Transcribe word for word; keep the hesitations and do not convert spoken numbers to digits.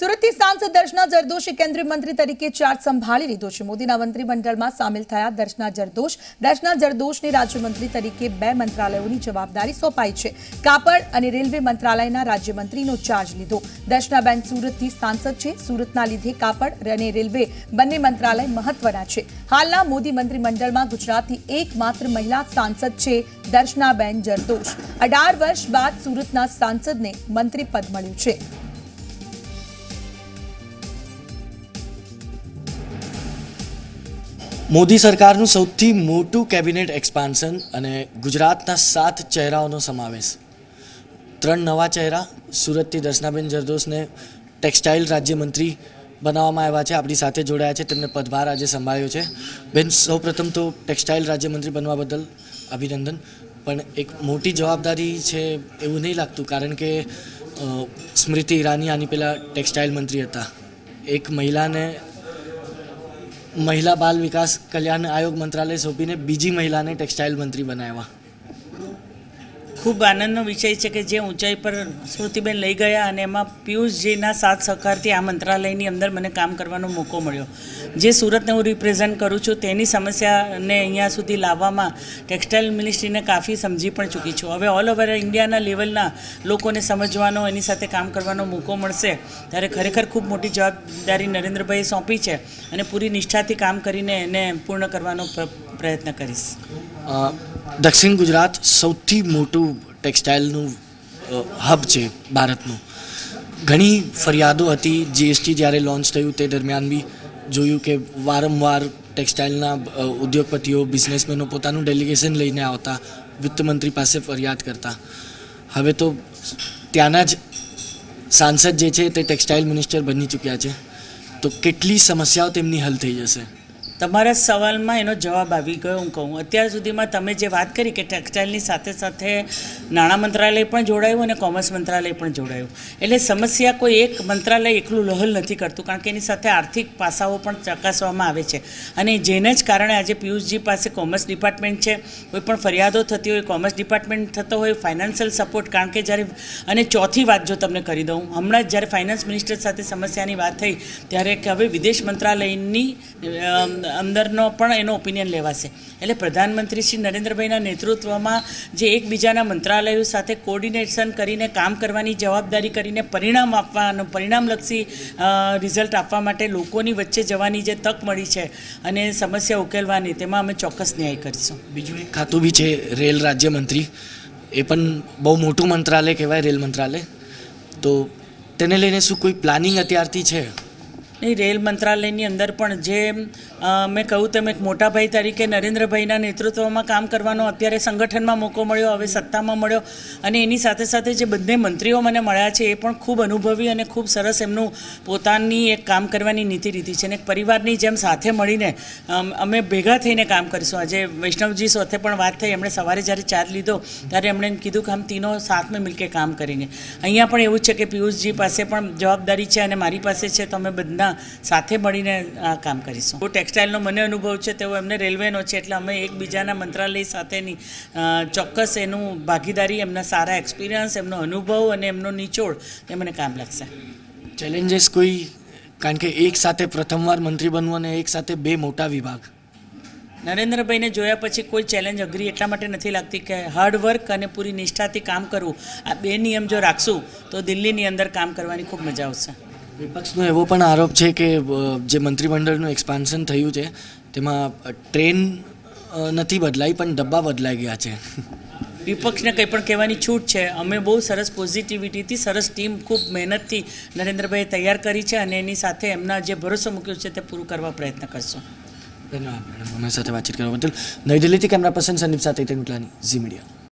સુરતથી સાંસદ દર્શના જર્દોશે કેન્દ્રીય મંત્રી તરીકે ચાર્જ સંભાળી લીધો છે. મોદીના મંત્રીમંડળમાં સામેલ થયા દર્શના જર્દોશ દર્શના જર્દોશને રાજ્યમંત્રી તરીકે બે મંત્રાલયોની જવાબદારી સોંપાઈ છે. કાપડ અને રેલવે મંત્રાલયના રાજ્યમંત્રીનો ચાર્જ લીધો. દર્શનાબેન સુરતથી સાંસદ છે. સુરતના લીધે કાપડ અને રેલવે બંને મંત્રાલય મહત્વના છે. હાલના મોદી મંત્રીમંડળમાં ગુજરાતની એકમાત્ર મહિલા સાંસદ છે દર્શનાબેન જર્દોશ. અઢાર વર્ષ બાદ સુરતના સાંસદને મંત્રી પદ મળ્યું છે. મોદી સરકારનું સૌથી મોટું કેબિનેટ એક્સપાન્શન અને ગુજરાતના સાત ચહેરાઓનો સમાવેશ. ત્રણ નવા ચહેરા સુરતથી દર્શનાબેન જર્દોશને ટેક્સટાઇલ રાજ્યમંત્રી બનાવવામાં આવ્યા છે. આપણી સાથે જોડાયા છે, તેમને પદભાર આજે સંભાળ્યો છે. બેન, સૌપ્રથમ તો ટેક્સટાઇલ રાજ્યમંત્રી બનવા બદલ અભિનંદન, પણ એક મોટી જવાબદારી છે એવું નહીં લાગતું? કારણ કે સ્મૃતિ ઈરાની આની પહેલાં ટેક્સટાઇલ મંત્રી હતા. એક મહિલાને महिला बाल विकास कल्याण आयोग मंत्रालय सौंपीने बीजी महिला ने टेक्सटाइल मंत्री बनाया. खूब आनंद विषय है कि जे ऊंचाई पर स्मृतिबेन लई गया और एम पीयूष जी साथ सहकार आ मंत्रालय की अंदर मैंने काम करने मौको मिलो. जे सूरत ने हूँ रिप्रेजेंट करूँ छूँ तेनी समस्या ने अँ सुधी लावा में टेक्सटाइल मिनिस्ट्री ने काफ़ी समझी पण चूकी छूँ. हवे ऑल ओवर इंडिया लेवलना लोगों ने समझवानो एनी साथे काम करने मौको मळशे त्यारे खरेखर खूब मोटी जवाबदारी नरेन्द्र भाई सौंपी है और पूरी निष्ठा थी काम करीने एने पूर्ण करवानो प्रयत्न करीश. दक्षिण गुजरात સૌથી મોટું ટેક્સટાઇલનું હબ છે ભારતનું. ઘણી ફરિયાદો હતી. જીએસટી જ્યારે લોન્ચ થયું તે દરમિયાન બી જોયું કે વારંવાર ટેક્સટાઇલના ઉદ્યોગપતિઓ બિઝનેસમેનો પોતાનું ડેલિગેશન લઈને આવતા, વિત્તમંત્રી પાસે ફરિયાદ કરતા. હવે તો ત્યાંના જ સાંસદ જે છે તે ટેક્સટાઇલ મિનિસ્ટર બની ચૂક્યા છે, તો કેટલી સમસ્યાઓ તેમની હલ થઈ જશે? તમારા સવાલમાં એનો જવાબ આવી ગયો. હું કહું, અત્યાર સુધીમાં તમે જે વાત કરી કે ટેક્સટાઇલની સાથે સાથે નાણાં મંત્રાલય પણ જોડાયું અને કોમર્સ મંત્રાલય પણ જોડાયું, એટલે સમસ્યા કોઈ એક મંત્રાલય એકલું લહલ નથી કરતું, કારણ કે એની સાથે આર્થિક પાસાઓ પણ ચકાસવામાં આવે છે. અને જેને જ કારણે આજે પિયુષજી પાસે કોમર્સ ડિપાર્ટમેન્ટ છે, કોઈ પણ ફરિયાદો થતી હોય કોમર્સ ડિપાર્ટમેન્ટ થતો હોય, ફાઇનાન્શિયલ સપોર્ટ. કારણ કે જ્યારે, અને ચોથી વાત જો તમને કરી દઉં, હમણાં જ જ્યારે ફાઇનાન્સ મિનિસ્ટર સાથે સમસ્યાની વાત થઈ ત્યારે કે હવે વિદેશ મંત્રાલયની અંદરનો પણ એનો ઓપિનિયન લેવાશે. એટલે પ્રધાનમંત્રી શ્રી નરેન્દ્રભાઈના નેતૃત્વમાં જે એકબીજાના મંત્રાલયો સાથે કોર્ડિનેશન કરીને કામ કરવાની જવાબદારી કરીને પરિણામ આપવાનું, પરિણામલક્ષી રિઝલ્ટ આપવા માટે લોકોની વચ્ચે જવાની જે તક મળી છે અને સમસ્યા ઉકેલવાની, તેમાં અમે ચોક્કસ ન્યાય કરીશું. બીજું એક ખાતું બી છે રેલ રાજ્યમંત્રી, એ પણ બહુ મોટું મંત્રાલય કહેવાય રેલ મંત્રાલય, તો તેને લઈને શું કોઈ પ્લાનિંગ અત્યારથી છે? નહીં, રેલ મંત્રાલયની અંદર પણ જે મેં કહ્યું તેમ એક મોટાભાઈ તરીકે નરેન્દ્રભાઈના નેતૃત્વમાં કામ કરવાનો અત્યારે સંગઠનમાં મોકો મળ્યો, હવે સત્તામાં મળ્યો, અને એની સાથે સાથે જે બંને મંત્રીઓ મને મળ્યા છે એ પણ ખૂબ અનુભવી અને ખૂબ સરસ એમનું પોતાની એક કામ કરવાની નીતિ રીતિ છે. અને એક પરિવારની જેમ સાથે મળીને અમે ભેગા થઈને કામ કરીશું. આજે વૈષ્ણવજી સાથે પણ વાત થઈ, એમણે સવારે જ્યારે ચાર્જ લીધો ત્યારે એમણે કીધું કે આમ તીનો સાથમાં મિલકે કામ કરીને. અહીંયા પણ એવું છે કે પિયુષજી પાસે પણ જવાબદારી છે અને મારી પાસે છે, તો અમે બધા સાથે મળીને આ કામ કરીશું. ટેક્સટાઇલનો મને અનુભવ છે, તેવો એમને રેલવેનો છે, એટલે અમે એકબીજાના મંત્રાલય સાથેની ચોક્કસ એનું ભાગીદારી, એમના સારા એક્સપિરિયન્સ, એમનો અનુભવ અને એમનો નિચોડ એમને કામ લાગશે. ચેલેન્જીસ કોઈ? કારણ કે એક સાથે પ્રથમવાર મંત્રી બનવું અને એક સાથે બે મોટા વિભાગ. નરેન્દ્રભાઈને જોયા પછી કોઈ ચેલેન્જ અઘરી એટલા માટે નથી લાગતી કે હાર્ડવર્ક અને પૂરી નિષ્ઠાથી કામ કરવું, આ બે નિયમ જો રાખશું તો દિલ્હીની અંદર કામ કરવાની ખૂબ મજા આવશે. વિપક્ષનો એવો પણ આરોપ છે કે જે મંત્રીમંડળનું એક્સપાન્શન થયું છે તેમાં ટ્રેન નથી બદલાઈ પણ ડબ્બા બદલાઈ ગયા છે. વિપક્ષને કંઈ પણ કહેવાની છૂટ છે. અમે બહુ સરસ પોઝિટિવિટીથી, સરસ ટીમ, ખૂબ મહેનતથી નરેન્દ્રભાઈએ તૈયાર કરી છે અને એની સાથે એમના જે ભરોસો મૂક્યો છે તે પૂરું કરવા પ્રયત્ન કરશું. ધન્યવાદ મેડમ, અમારી સાથે વાતચીત કરવા બદલ. નવી દિલ્હીથી કેમેરા પર્સન સંદીપ સાથે ઝી મીડિયા.